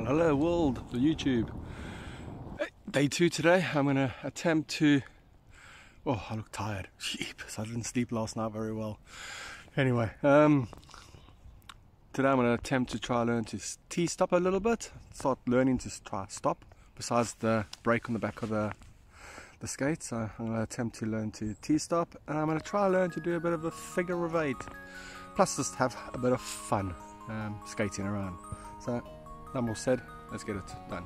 Well, hello world, the YouTube. Day two today. I'm gonna attempt to. Oh, I look tired. Jeepers, I didn't sleep last night very well. Anyway, today I'm gonna attempt to try learn to T-stop a little bit. Start learning to try stop. Besides the brake on the back of the skate, so I'm gonna attempt to learn to T-stop, and I'm gonna try learn to do a bit of a figure of eight. Plus, just have a bit of fun skating around. So, no more said, let's get it done.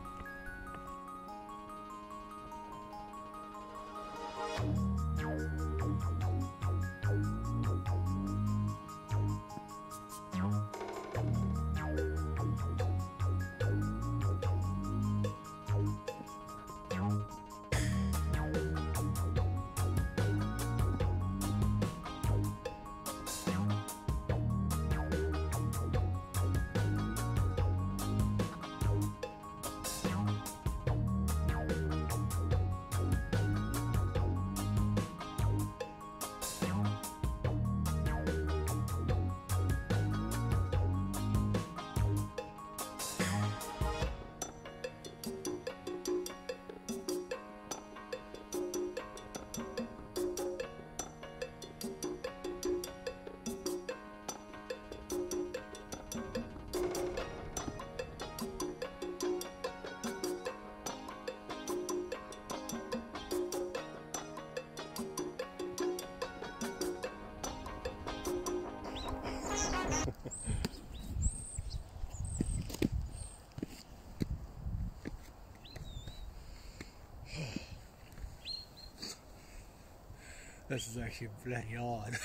This is actually bloody hard.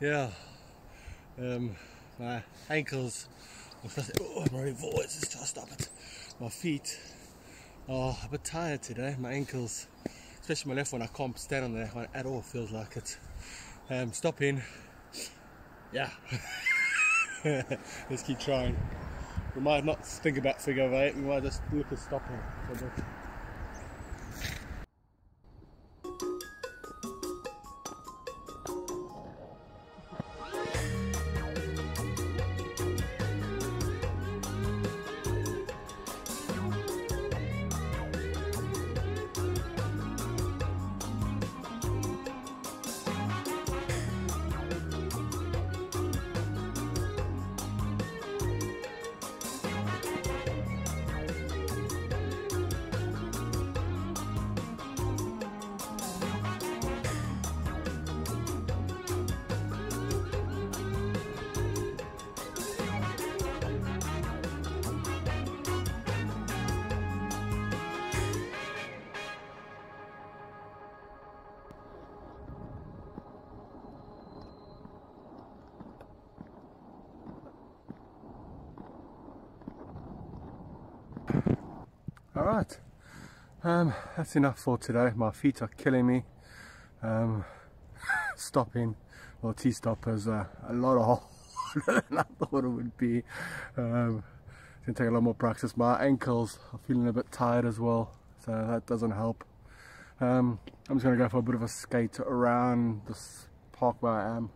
Yeah, my ankles, oh, I'm running forwards, let's try to stop it. My feet are a bit tired today, my ankles, especially my left one, I can't stand on that one at all, feels like it. Stopping, yeah, let's keep trying. We might not think about figure of eight, we might just look at stopping for a bit. Alright, that's enough for today. My feet are killing me. Stopping, well, T-stop is a lot harder than I thought it would be. It's going to take a lot more practice. My ankles are feeling a bit tired as well, so that doesn't help. I'm just going to go for a bit of a skate around this park where I am.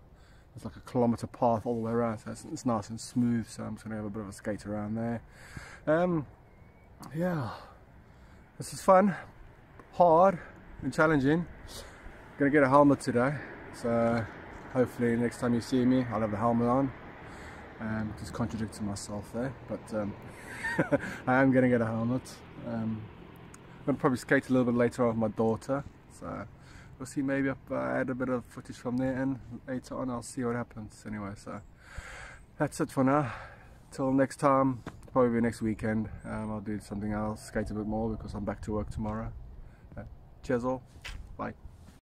It's like a kilometre path all the way around, so it's nice and smooth, so I'm just going to have a bit of a skate around there. Yeah, this is fun, hard and challenging. Gonna get a helmet today, so hopefully next time you see me I'll have the helmet on. Just contradicting myself there, but I am gonna get a helmet. I'm gonna probably skate a little bit later on with my daughter, so we'll see, maybe if I add a bit of footage from there and later on I'll see what happens. Anyway, so that's it for now. Till next time, probably next weekend, I'll do something else, skate a bit more because I'm back to work tomorrow. Cheers all, bye.